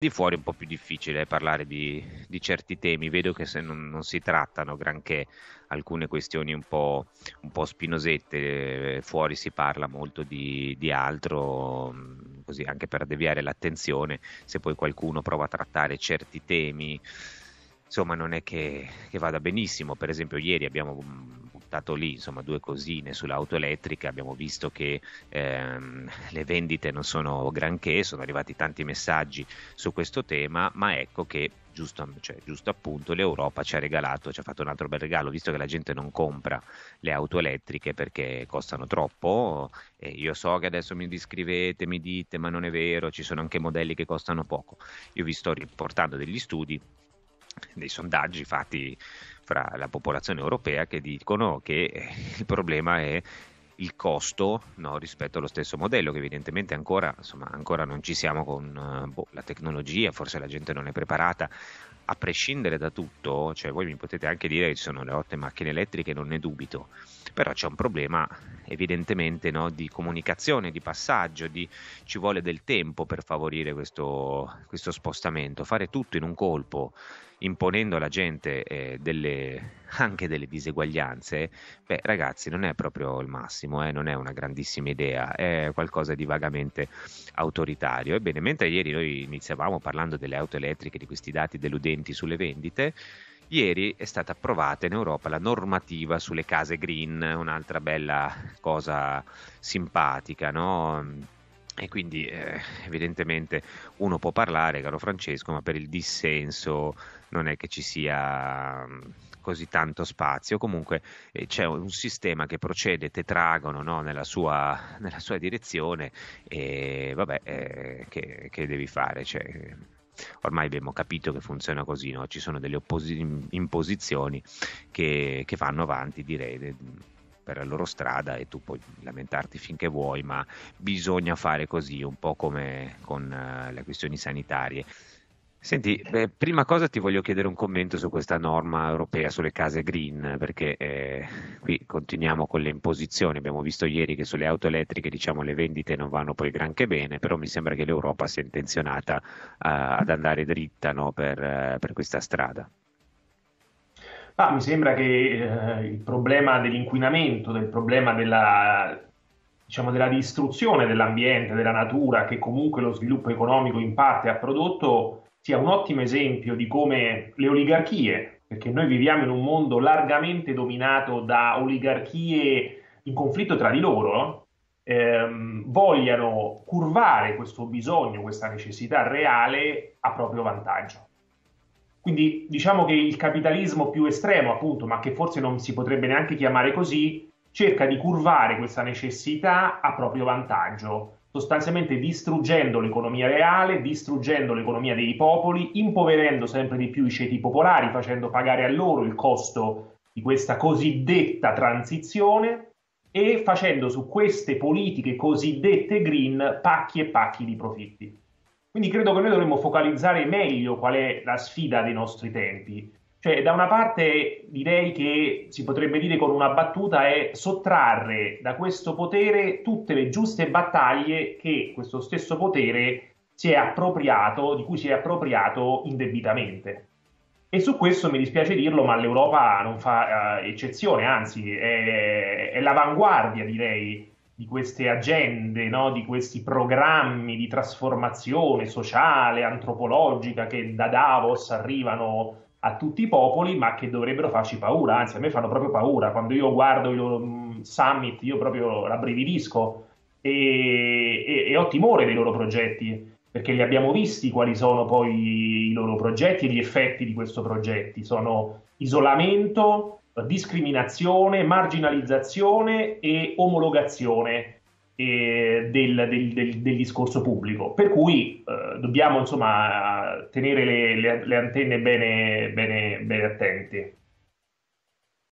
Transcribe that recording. Di fuori è un po' più difficile parlare di certi temi, vedo che se non si trattano granché alcune questioni un po' spinosette, fuori si parla molto di altro, così anche per deviare l'attenzione. Se poi qualcuno prova a trattare certi temi, insomma non è che vada benissimo. Per esempio ieri abbiamo buttato lì insomma due cosine sull'auto elettrica, abbiamo visto che le vendite non sono granché, sono arrivati tanti messaggi su questo tema, ma ecco che giusto appunto l'Europa ci ha fatto un altro bel regalo, visto che la gente non compra le auto elettriche perché costano troppo. E io so che adesso mi descrivete, mi dite ma non è vero, ci sono anche modelli che costano poco. Io vi sto riportando degli studi, dei sondaggi fatti fra la popolazione europea che dicono che il problema è il costo, no, rispetto allo stesso modello, che evidentemente ancora non ci siamo con la tecnologia, forse la gente non è preparata. A prescindere da tutto, cioè voi mi potete anche dire che ci sono le 8 macchine elettriche, non ne dubito, però c'è un problema evidentemente, no, di comunicazione, di passaggio, ci vuole del tempo per favorire questo spostamento. Fare tutto in un colpo, imponendo alla gente anche delle diseguaglianze, beh ragazzi, non è proprio il massimo, non è una grandissima idea, è qualcosa di vagamente autoritario. Ebbene, mentre ieri noi iniziavamo parlando delle auto elettriche, di questi dati deludenti sulle vendite, ieri è stata approvata in Europa la normativa sulle case green, un'altra bella cosa simpatica, no? E quindi evidentemente uno può parlare, caro Francesco, ma per il dissenso non è che ci sia così tanto spazio. Comunque c'è un sistema che procede tetragono, no, nella sua direzione, e vabbè, che devi fare? Cioè, ormai abbiamo capito che funziona così, no? Ci sono delle imposizioni che vanno avanti, direi, per la loro strada, e tu puoi lamentarti finché vuoi, ma bisogna fare così, un po' come con le questioni sanitarie. Senti, prima cosa ti voglio chiedere un commento su questa norma europea sulle case green, perché qui continuiamo con le imposizioni. Abbiamo visto ieri che sulle auto elettriche, diciamo, le vendite non vanno poi granché bene, però mi sembra che l'Europa sia intenzionata ad andare dritta, no, per questa strada. Ah, mi sembra che il problema dell'inquinamento, del problema della distruzione dell'ambiente, della natura, che comunque lo sviluppo economico in parte ha prodotto, sia un ottimo esempio di come le oligarchie, perché noi viviamo in un mondo largamente dominato da oligarchie in conflitto tra di loro, vogliano curvare questo bisogno, questa necessità reale a proprio vantaggio. Quindi diciamo che il capitalismo più estremo, appunto, ma che forse non si potrebbe neanche chiamare così, cerca di curvare questa necessità a proprio vantaggio, sostanzialmente distruggendo l'economia reale, distruggendo l'economia dei popoli, impoverendo sempre di più i ceti popolari, facendo pagare a loro il costo di questa cosiddetta transizione e facendo su queste politiche cosiddette green pacchi e pacchi di profitti. Quindi credo che noi dovremmo focalizzare meglio qual è la sfida dei nostri tempi. Cioè, da una parte direi che si potrebbe dire con una battuta è sottrarre da questo potere tutte le giuste battaglie che questo stesso potere di cui si è appropriato indebitamente. E su questo mi dispiace dirlo, ma l'Europa non fa eccezione, anzi è l'avanguardia, direi, di queste agende, no? Di questi programmi di trasformazione sociale, antropologica, che da Davos arrivano a tutti i popoli, ma che dovrebbero farci paura, anzi a me fanno proprio paura. Quando io guardo i loro summit io proprio rabbrividisco e ho timore dei loro progetti, perché li abbiamo visti quali sono poi i loro progetti e gli effetti di questi progetti. Sono isolamento, discriminazione, marginalizzazione e omologazione del discorso pubblico. Per cui dobbiamo, insomma, tenere le antenne bene attente.